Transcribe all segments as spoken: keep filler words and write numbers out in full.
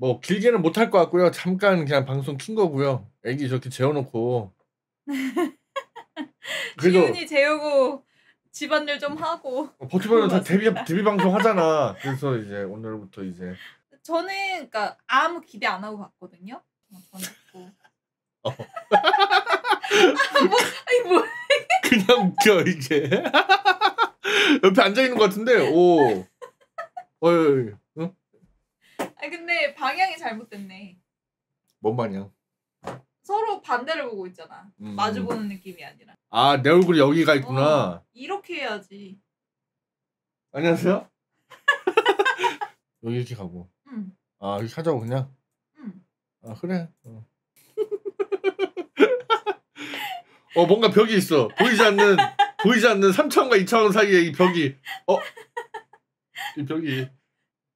뭐 길게는 못할 것 같고요. 잠깐 그냥 방송 킨 거고요. 애기 저렇게 재워놓고 기운이 재우고 집안일 좀 하고 버티버는 다 데뷔 데뷔 방송 하잖아. 그래서 이제 오늘부터 이제 저는 그러니까 아무 기대 안 하고 갔거든요. 저는 뭐 어. 아, 뭐, 아니 뭐 그냥 웃겨 이게 옆에 앉아 있는 것 같은데 오 어이 응? 아 근데 방향이 잘못됐네. 뭔 방향? 서로 반대를 보고 있잖아. 음. 마주 보는 느낌이 아니라. 아, 내 얼굴이 여기가 있구나. 어, 이렇게 해야지. 안녕하세요. 여기 이렇게 가고. 응. 아 이렇게 하자고 그냥. 응. 아 그래. 어. 어 뭔가 벽이 있어. 보이지 않는 보이지 않는 삼 차원과 이 차원 사이에 이 벽이. 어? 이 벽이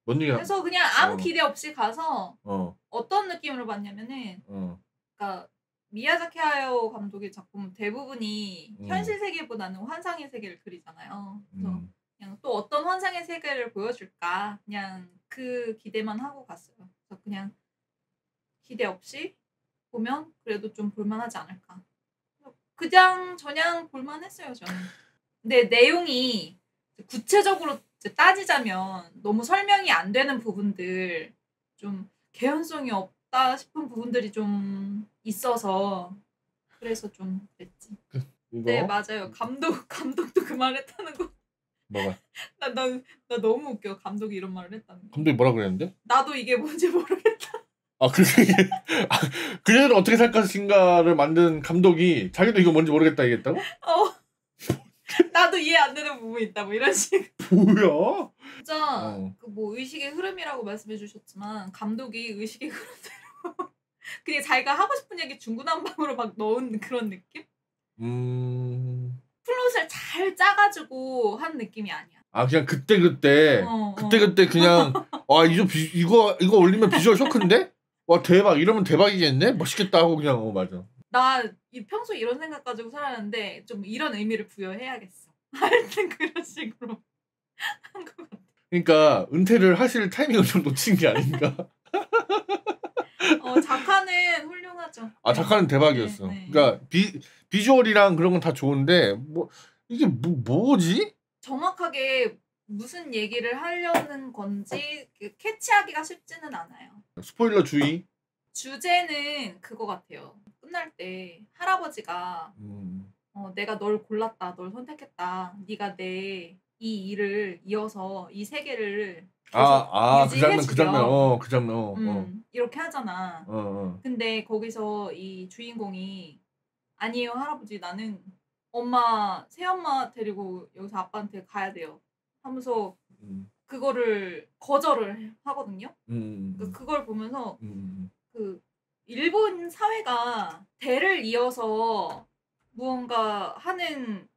뭔 얘기야? 그래서 그냥 아무 어. 기대 없이 가서 어. 어떤 느낌으로 봤냐면은 어. 그러니까 미야자키 하야오 감독의 작품은 대부분이 음. 현실 세계보다는 환상의 세계를 그리잖아요. 그래서 음. 그냥 또 어떤 환상의 세계를 보여줄까 그냥 그 기대만 하고 갔어요. 그래서 그냥 기대 없이 보면 그래도 좀 볼만하지 않을까. 그냥 저냥 볼만했어요 저는. 근데 내용이 구체적으로 따지자면 너무 설명이 안 되는 부분들 좀 개연성이 없다 싶은 부분들이 좀 있어서 그래서 좀 그랬지. 이거? 네 맞아요. 감독 감독도 그 말 했다는 거. 뭐가? 나, 나, 나 너무 웃겨. 감독이 이런 말을 했다는 거. 감독이 뭐라 그랬는데? 나도 이게 뭔지 모르겠다. 아 그게 아, 그녀는 어떻게 살 것인가를 만든 감독이 자기도 이거 뭔지 모르겠다 얘기했다고? 어. 나도 이해 안 되는 부분이 있다 뭐 이런 식. 뭐야? 진짜 어. 그 뭐 의식의 흐름이라고 말씀해 주셨지만 감독이 의식의 흐름대로 그냥 자기가 하고 싶은 얘기 중구난방으로 막 넣은 그런 느낌? 음. 플롯을 잘 짜가지고 한 느낌이 아니야. 아 그냥 그때 그때 어, 그때 그때 그냥 와 이거 비, 이거 이거 올리면 비주얼 쇼크인데 와 대박 이러면 대박이겠네 멋있겠다 하고 그냥 어 맞아. 나 평소 이런 생각 가지고 살았는데 좀 이런 의미를 부여해야겠어. 하여튼 그런 식으로 한 것 같아. 그러니까 은퇴를 하실 타이밍을 좀 놓친 게 아닌가. 어 작화는 훌륭하죠. 아 작화는 대박이었어. 네, 네. 그러니까 비 비주얼이랑 그런 건 다 좋은데 뭐 이게 뭐 뭐지? 정확하게 무슨 얘기를 하려는 건지 캐치하기가 쉽지는 않아요. 스포일러 주의. 주제는 그거 같아요. 끝날 때 할아버지가 음. 어, 내가 널 골랐다, 널 선택했다. 네가 내 이 일을 이어서 이 세계를 계속 아, 아, 유지해주죠. 그 장면, 그 장면, 어, 그 장면. 어, 음, 어. 이렇게 하잖아. 어, 어. 근데 거기서 이 주인공이 아니에요, 할아버지. 나는 엄마, 새엄마 데리고 여기서 아빠한테 가야 돼요. 하면서 음. 그거를 거절을 하거든요. 음, 음, 그걸 보면서 음, 음. 그 일본 사회가 대를 이어서 무언가 하는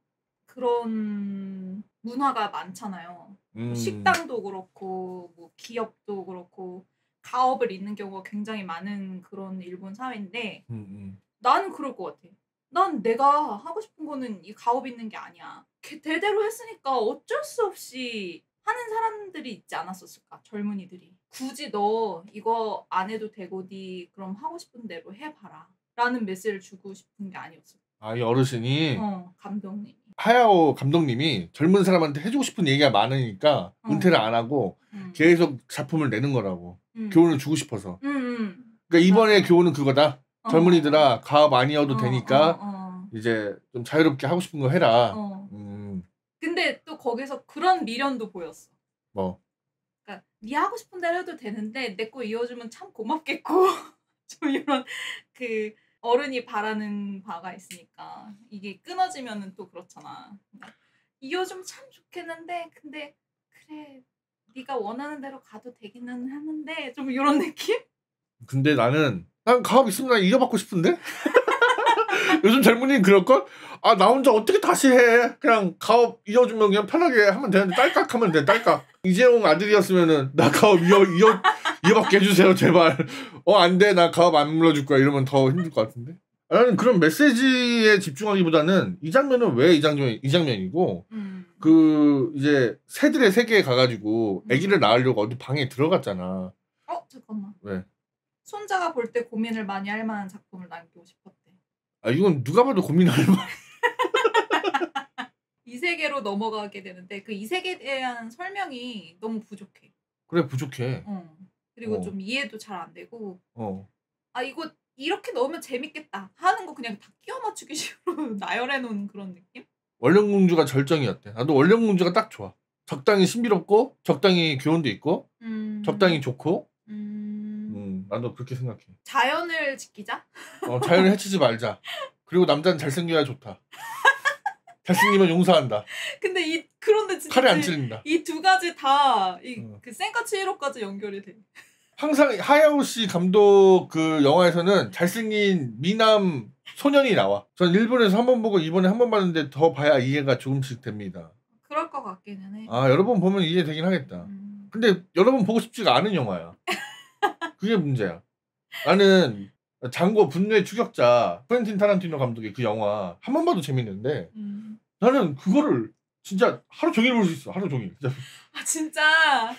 그런 문화가 많잖아요. 음. 식당도 그렇고 뭐 기업도 그렇고 가업을 잇는 경우가 굉장히 많은 그런 일본 사회인데 음, 음. 나는 그럴 것 같아. 난 내가 하고 싶은 거는 이 가업 잇는 게 아니야. 대대로 했으니까 어쩔 수 없이 하는 사람들이 있지 않았었을까? 젊은이들이. 굳이 너 이거 안 해도 되고 네 그럼 하고 싶은 대로 해봐라 라는 메시지를 주고 싶은 게 아니었어. 아, 이 어르신이? 어, 감독님이. 하야오 감독님이 젊은 사람한테 해주고 싶은 얘기가 많으니까 어. 은퇴를 안 하고 음. 계속 작품을 내는 거라고. 음. 교훈을 주고 싶어서. 음, 음. 그러니까 이번에 어. 교훈은 그거다. 어. 젊은이들아 가업 아니어도 어, 되니까 어, 어, 어. 이제 좀 자유롭게 하고 싶은 거 해라. 어. 음. 근데 또 거기서 그런 미련도 보였어. 뭐? 그러니까 네 하고 싶은 대로 해도 되는데 내 거 이어주면 참 고맙겠고 좀 이런 그 어른이 바라는 바가 있으니까 이게 끊어지면은 또 그렇잖아. 그러니까 이어주면 참 좋겠는데 근데 그래 네가 원하는 대로 가도 되기는 하는데 좀 이런 느낌? 근데 나는 난 가업 있으면 난 이어받고 싶은데? 요즘 젊은이는 그럴걸? 아, 나 혼자 어떻게 다시 해? 그냥 가업 이어주면 그냥 편하게 하면 되는데 딸깍 하면 돼, 딸깍. 이재용 아들이었으면은 나 가업 이어, 이어, 이어받게 해주세요, 제발. 어, 안 돼, 나 가업 안 물러줄 거야. 이러면 더 힘들 것 같은데? 나는 그런 메시지에 집중하기보다는 이 장면은 왜 이 장면, 이 장면이고 음. 그 이제 새들의 세계에 가가지고 아기를 낳으려고 어디 방에 들어갔잖아. 어? 잠깐만. 왜? 손자가 볼 때 고민을 많이 할 만한 작품을 남기고 싶었대. 아 이건 누가 봐도 고민할 만. 이 세계로 넘어가게 되는데 그 이 세계에 대한 설명이 너무 부족해. 그래 부족해. 어. 그리고 어. 좀 이해도 잘 안 되고. 어. 아 이거 이렇게 넣으면 재밌겠다 하는 거 그냥 다 끼워 맞추기 식으로 나열해 놓은 그런 느낌? 원령공주가 절정이었대. 나도 원령공주가 딱 좋아. 적당히 신비롭고 적당히 교훈도 있고 음... 적당히 좋고. 음... 음. 나도 그렇게 생각해. 자연을 지키자. 어, 자연을 해치지 말자. 그리고 남자는 잘생겨야 좋다. 잘생기면 용서한다. 근데 이 그런데 진짜 칼에 안 찔린다. 이 두 가지 다 이 그 센과 치히로까지 연결이 돼. 항상 하야오 씨 감독 그 영화에서는 잘생긴 미남 소년이 나와. 전 일본에서 한 번 보고 이번에 한 번 봤는데 더 봐야 이해가 조금씩 됩니다. 그럴 것 같기는 해. 아 여러 번 보면 이해되긴 하겠다. 음. 근데 여러 번 보고 싶지가 않은 영화야. 그게 문제야. 나는 장고 분노의 추격자 쿠엔틴 타란티노 감독의 그 영화 한 번 봐도 재밌는데 음. 나는 그거를 진짜 하루 종일 볼 수 있어. 하루 종일. 진짜. 아 진짜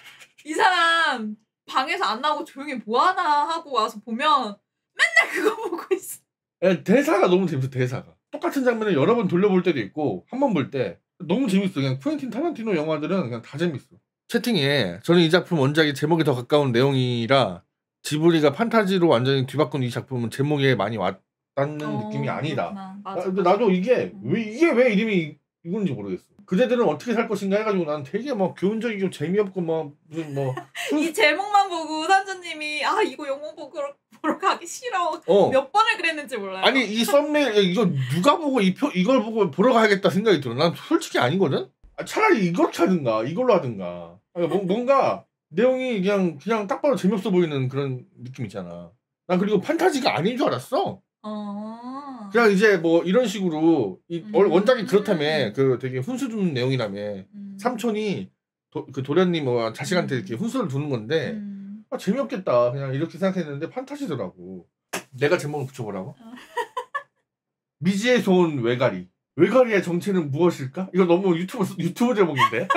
이 사람 방에서 안 나오고 조용히 뭐하나 하고 와서 보면 맨날 그거 보고 있어. 야, 대사가 너무 재밌어. 대사가 똑같은 장면을 여러 번 돌려볼 때도 있고 한 번 볼 때 너무 재밌어. 그냥 쿠엔틴 타란티노 영화들은 그냥 다 재밌어. 채팅에 저는 이 작품 원작의 제목에 더 가까운 내용이라 지브리가 판타지로 완전히 뒤바꾼 이 작품은 제목에 많이 왔다는 어, 느낌이 아니다. 맞아, 맞아. 나, 근데 나도 이게 음. 왜 이게 왜 이름이 이건지 모르겠어. 그대들은 어떻게 살 것인가 해가지고 난 되게 막 교훈적이고 재미없고 막 무슨 뭐 이 제목만 보고 산조님이 아 이거 영어 보러, 보러 가기 싫어 어. 몇 번을 그랬는지 몰라요. 아니 이 썸네일 이거 누가 보고 이 표 이걸 보고 보러 가야겠다 생각이 들어. 난 솔직히 아니거든. 아, 차라리 이걸 하든가 이걸로 하든가. 그러니까 뭐, 뭔가 내용이 그냥 그냥 딱 봐도 재미없어 보이는 그런 느낌 있잖아. 난 그리고 판타지가 아닌 줄 알았어. 어. 그냥 이제 뭐 이런 식으로 이 음. 원작이 그렇다며 그 되게 훈수 주는 내용이라며 음. 삼촌이 도, 그 도련님 뭐 자식한테 이렇게 훈수를 두는 건데 음. 아, 재미없겠다 그냥 이렇게 생각했는데 판타지더라고. 내가 제목을 붙여보라고? 어. 미지의 소원 외가리. 외가리의 정체는 무엇일까? 이거 너무 유튜브 유튜브 제목인데.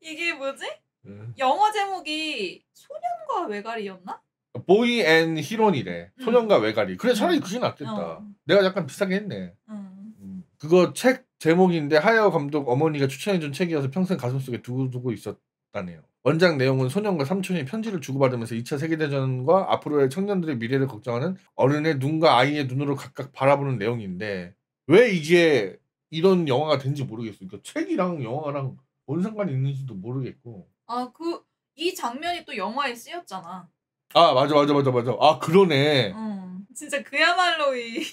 이게 뭐지? 음. 영어 제목이 소년과 외가리였나? 보이 앤 히론이래. 음. 소년과 외가리. 그래 차라리 그게 낫겠다. 어. 내가 약간 비슷하게 했네. 음. 음. 그거 책 제목인데 하야오 감독 어머니가 추천해준 책이어서 평생 가슴속에 두고두고 있었다네요. 원작 내용은 소년과 삼촌이 편지를 주고받으면서 이 차 세계대전과 앞으로의 청년들의 미래를 걱정하는 어른의 눈과 아이의 눈으로 각각 바라보는 내용인데 왜 이게 이런 영화가 된지 모르겠어. 그러니까 책이랑 영화랑 뭔 상관이 있는지도 모르겠고. 아 그 이 장면이 또 영화에 쓰였잖아. 아 맞아 맞아 맞아 맞아. 아 그러네. 응. 진짜 그야말로 이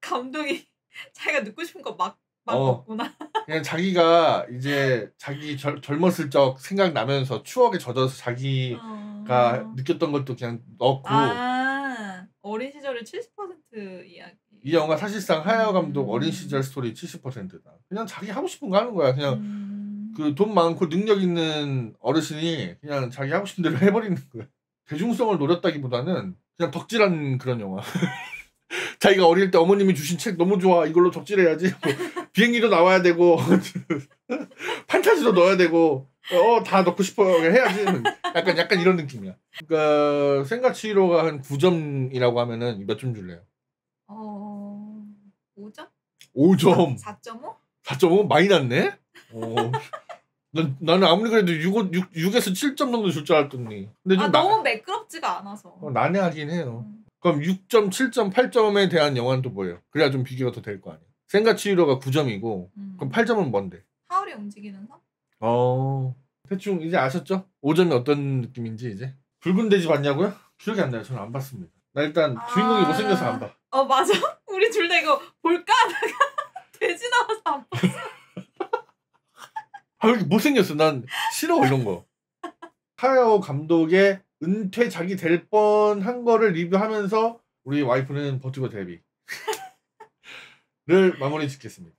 감독이 자기가 듣고 싶은 거 막 막 먹구나. 어, 그냥 자기가 이제 자기 절, 젊었을 적 생각나면서 추억에 젖어서 자기가 어... 느꼈던 것도 그냥 넣고. 아 어린 시절의 칠십 퍼센트 이야기. 이 영화 사실상 하야오 감독 음... 어린 시절 스토리 칠십 퍼센트다. 그냥 자기 하고 싶은 거 하는 거야. 그냥 음... 그 돈 많고 능력 있는 어르신이 그냥 자기 하고 싶은 대로 해버리는 거야. 대중성을 노렸다기보다는 그냥 덕질한 그런 영화. 자기가 어릴 때 어머님이 주신 책 너무 좋아 이걸로 덕질해야지. 뭐 비행기도 나와야 되고 판타지도 넣어야 되고 어 다 넣고 싶어 해야지. 약간 약간 이런 느낌이야. 그러니까 센과 치히로가 한 구 점이라고 하면은 몇 점 줄래요? 어... 오 점? 오 점. 사 점 오? 사 점 오? 많이 났네? 어... 난, 나는 아무리 그래도 육에서 칠 점 정도 줄 줄 알았더니 근데 좀 아, 나, 너무 매끄럽지가 않아서 어, 난해하긴 해요. 음. 그럼 육 점, 칠 점, 팔 점에 대한 영화는 또 뭐예요? 그래야 좀 비교가 더 될 거 아니에요. 센과 치히로가 구 점이고 음. 그럼 팔 점은 뭔데? 하울의 움직이는 성? 어... 대충 이제 아셨죠? 오 점이 어떤 느낌인지 이제? 붉은돼지 봤냐고요? 기억이 안 나요. 저는 안 봤습니다. 나 일단 아... 주인공이 못생겨서 안 봐. 어 맞아? 우리 둘 다 이거 볼까 하다가 돼지 나와서 안 봤어. 아, 왜 이렇게 못생겼어? 난 싫어, 이런 거. 하야오 감독의 은퇴 자기 될 뻔한 거를 리뷰하면서 우리 와이프는 버티고 데뷔를 마무리 짓겠습니다.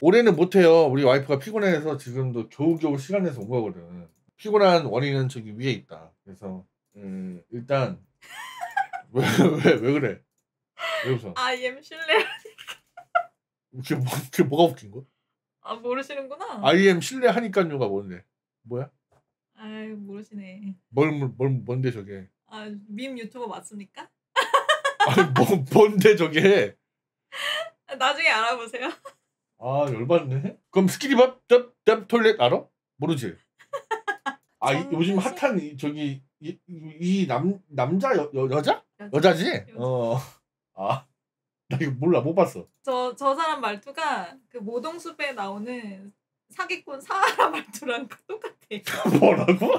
올해는 못해요. 우리 와이프가 피곤해서 지금도 겨우겨우 시간 내서 온 거거든. 피곤한 원인은 저기 위에 있다. 그래서 음, 일단 왜, 왜, 왜 그래? 왜 웃어? 아, 엠실레 그게, 뭐, 그게 뭐가 웃긴 거? 아 모르시는구나. 아이엠 실례하니깐요가 뭔데? 뭐야? 아이 모르시네. 뭘, 뭘, 뭔데 저게? 아, 밈 유튜버 맞습니까? 아니 뭐, 뭔데 저게? 나중에 알아보세요. 아 열받네. 그럼 스키리밥 뎁뎁 톨렛 알아? 모르지? 아 이, 요즘 핫한 이, 저기 이 이 남 남자 여, 여 여자? 여자 여자지? 어 아 나 이거 몰라 못 봤어. 저 저 사람 말투가 그 모동숲에 나오는 사기꾼 사하라 말투랑 똑같아. 뭐라고?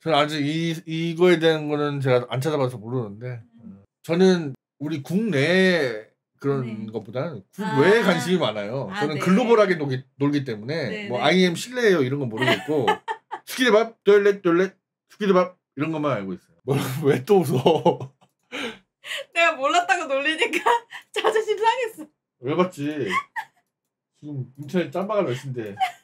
저는 아직 이 이거에 대한 거는 제가 안 찾아봐서 모르는데 음. 저는 우리 국내 그런 네. 것보다는 국외에 아 관심이 많아요. 아, 저는 네. 글로벌하게 놀기, 놀기 때문에 네, 뭐 네. I am 실례예요 이런 건 모르겠고 스키드밥 똘렛 똘렛 스키드밥 이런 것만 알고 있어요. 뭐 왜 또 웃어? 내가 몰랐다고 놀리니까 자존심 상했어. 왜 봤지? 지금 인터넷 짬바가 몇인데